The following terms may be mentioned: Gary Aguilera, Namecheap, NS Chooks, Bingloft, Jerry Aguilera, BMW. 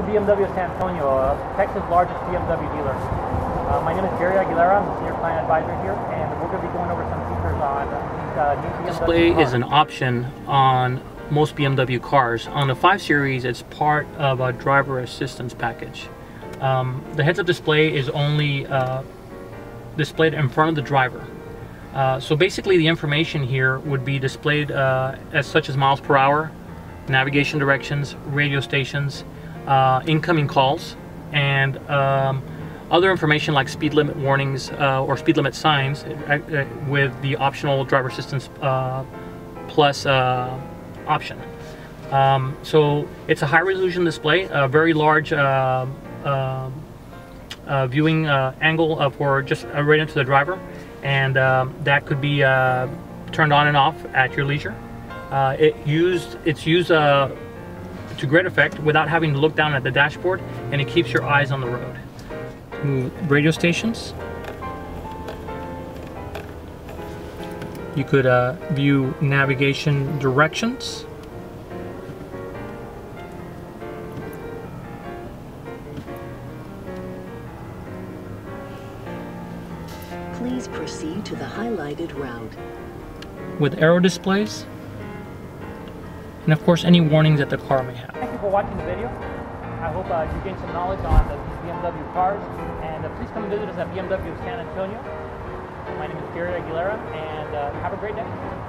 of BMW of San Antonio, Texas' largest BMW dealer. My name is Jerry Aguilera. I'm the Senior Client Advisor here, and we're going to be going over some features on new BMW Display cars. Is an option on most BMW cars. On the 5 Series, it's part of a driver assistance package. The heads-up display is only displayed in front of the driver. So basically the information here would be displayed as such as miles per hour, navigation directions, radio stations, incoming calls, and other information like speed limit warnings or speed limit signs with the optional driver assistance plus option. So it's a high resolution display, a very large viewing angle for just right into the driver, and that could be turned on and off at your leisure. It's used to great effect without having to look down at the dashboard, and it keeps your eyes on the road. Move radio stations. You could view navigation directions. Please proceed to the highlighted route. With arrow displays, and of course any warnings that the car may have. Thank you for watching the video. I hope you gained some knowledge on the BMW cars, and please come and visit us at BMW of San Antonio. My name is Gary Aguilera, and have a great day.